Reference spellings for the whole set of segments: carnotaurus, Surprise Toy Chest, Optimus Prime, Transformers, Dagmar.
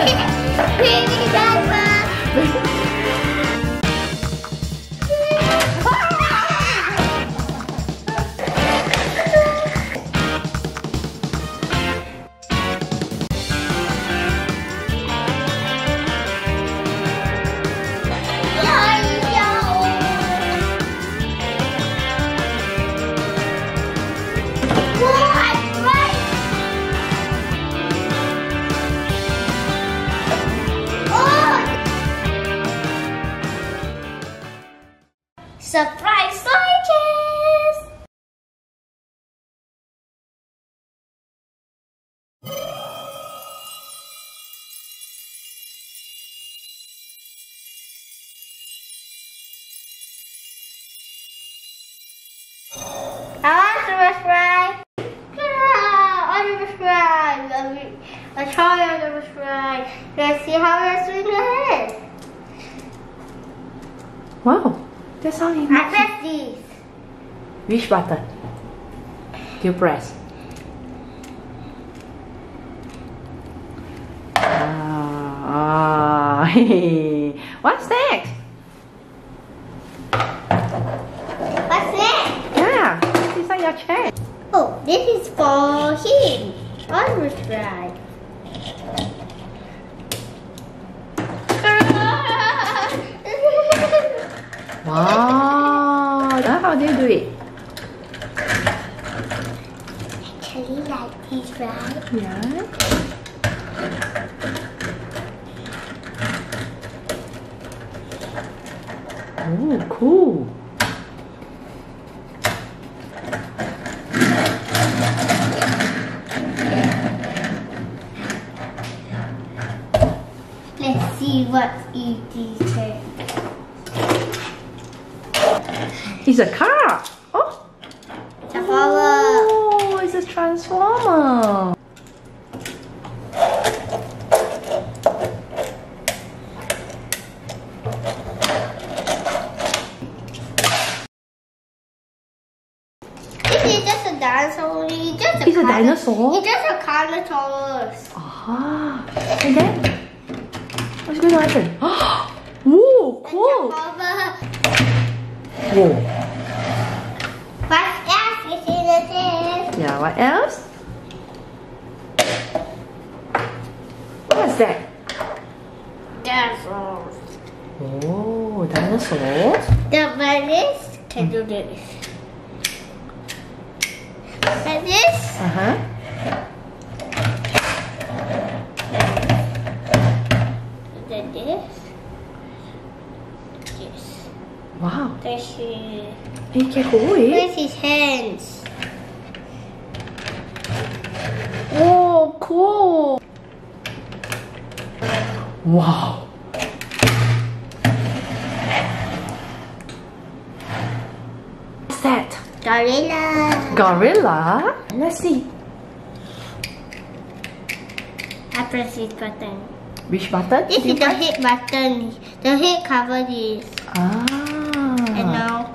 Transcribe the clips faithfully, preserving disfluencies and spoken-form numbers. Baby Dagmar! Surprise slices! I want Optimus Prime! Yeah, Optimus Prime! I try Optimus Prime! Let's see how this wiggler is! Wow! That's how you I press these. Which button do you press? Uh, What's next? What's next? Yeah, what's inside your chair? Oh, this is for him. I will try. Wow, that's how they do it. Actually, like this, right? Yeah. Oh, cool. Let's see what's in this chair. It's a car! Oh! Oh, it's a transformer! This is just a dinosaur. It's, just a, it's a dinosaur? It's just a carnotaurus. Ah! And then? What's going to happen? Whoa! Cool! Whoa. What else is in the tin? Yeah, what else? What's that? Dinosaurs. Oh, dinosaurs? The bunnies can do this. Like this? Uh-huh. Wow. This is... This is hands. Oh, cool. Wow. What's that? Gorilla. Gorilla? Let's see. I press this button. Which button? This is the head button. The head covers this. Ah. And now,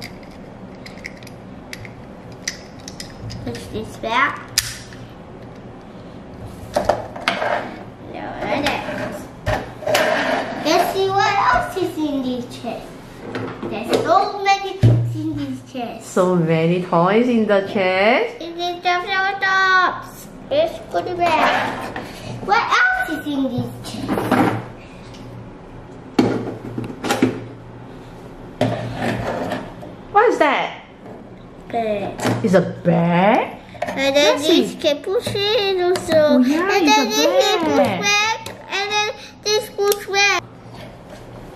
push this back. Now, like that. Let's see what else is in this chest. There's so many things in this chest. So many toys in the chest. It is just our tops. Let's go to bed. What else is in this chest? Is a bag? And then Let's this see. Can push in also. Oh, yeah, and then this can push back. And then this push back.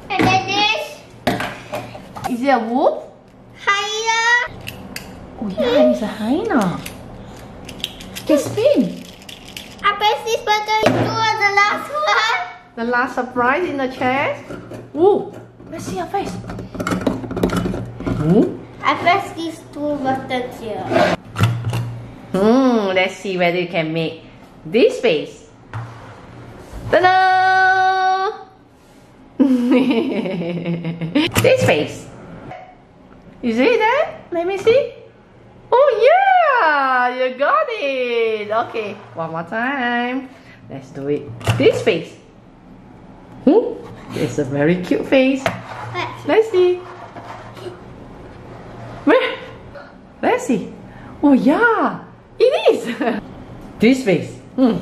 And then this. Is it a wolf? Hyena. Oh yeah, it's a hyena. Can spin. I press this button. You are the last one. The last surprise in the chest. Ooh, let's see your face. Hmm? I press these two buttons here. Hmm, let's see whether you can make this face. Ta-da! This face. You see that? Let me see. Oh yeah! You got it! Okay, one more time. Let's do it. This face. Hmm? It's a very cute face. Let's see. Where? Let's see. Oh yeah, it is. This face. Hmm.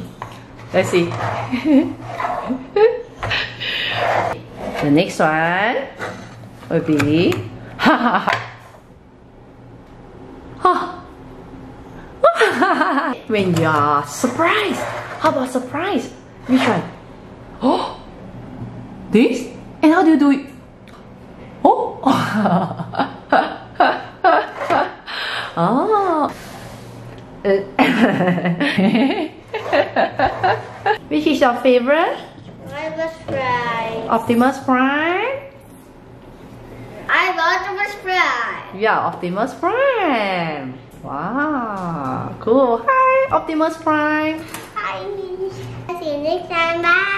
Let's see. The next one will be. Ha ha ha. Ha. When you are surprised. How about surprise? Which one? Oh. This? And how do you do it? Oh. Oh. Which is your favorite? Optimus Prime. Optimus Prime? I love Optimus Prime. Yeah, Optimus Prime. Wow, cool. Hi, Optimus Prime. Hi. See you next time. Bye.